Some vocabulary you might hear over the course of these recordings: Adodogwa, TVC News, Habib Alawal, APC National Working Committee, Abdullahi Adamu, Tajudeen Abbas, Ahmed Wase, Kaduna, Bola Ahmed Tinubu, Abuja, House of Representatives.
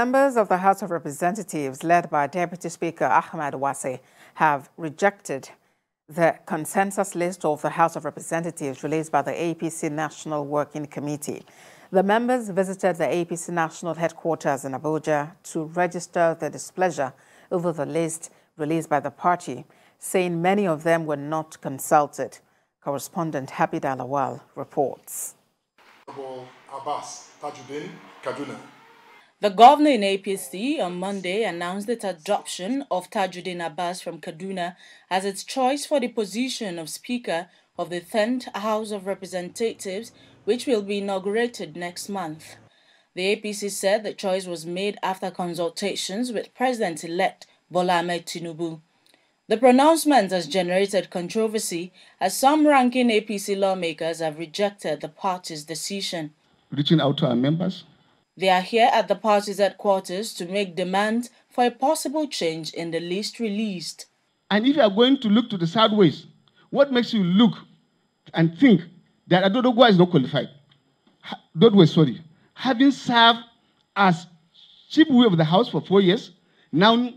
Members of the House of Representatives, led by Deputy Speaker Ahmed Wase, have rejected the consensus list of the House of Representatives released by the APC National Working Committee. The members visited the APC National Headquarters in Abuja to register their displeasure over the list released by the party, saying many of them were not consulted. Correspondent Habib Alawal reports. Bola Ahmed Tinubu, Kaduna. The governor in APC on Monday announced its adoption of Tajudeen Abbas from Kaduna as its choice for the position of Speaker of the 10th House of Representatives, which will be inaugurated next month. The APC said the choice was made after consultations with President-elect Bola Ahmed Tinubu. The pronouncement has generated controversy as some ranking APC lawmakers have rejected the party's decision. Reaching out to our members, they are here at the party's headquarters to make demand for a possible change in the list released. And if you are going to look to the sideways, what makes you look and think that Adodogwa is not qualified? Having served as chief whip of the House for 4 years, now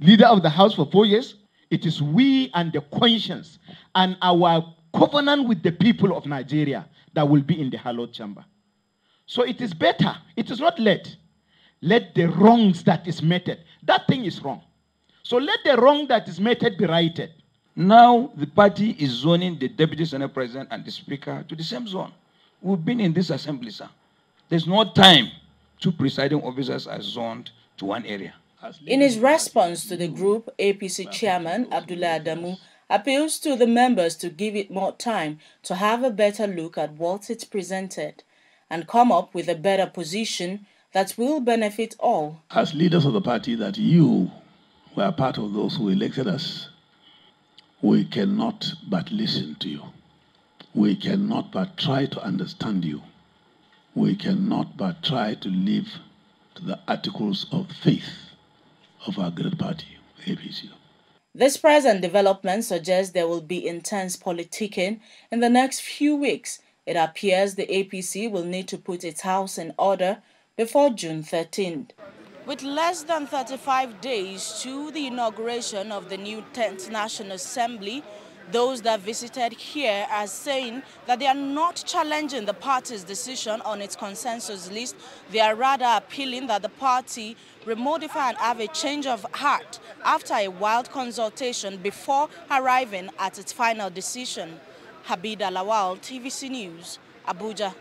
leader of the House for 4 years, it is we and the conscience and our covenant with the people of Nigeria that will be in the hallowed chamber. So it is better, it is not let the wrongs that is meted, that thing is wrong. So let the wrong that is meted be righted. Now the party is zoning the Deputy Senate President and the Speaker to the same zone. We've been in this assembly, sir. There's no time two presiding officers are zoned to one area. In his response to the group, APC Chairman Abdullahi Adamu appeals to the members to give it more time to have a better look at what it's presented and come up with a better position that will benefit all. As leaders of the party that you were part of those who elected us, we cannot but listen to you. We cannot but try to understand you. We cannot but try to live to the articles of faith of our great party, APC. This present development suggests there will be intense politicking in the next few weeks. It appears the APC will need to put its house in order before June 13th. With less than 35 days to the inauguration of the new 10th National Assembly, those that visited here are saying that they are not challenging the party's decision on its consensus list. They are rather appealing that the party remodify and have a change of heart after a wild consultation before arriving at its final decision. Habib Alawal, TVC News, Abuja.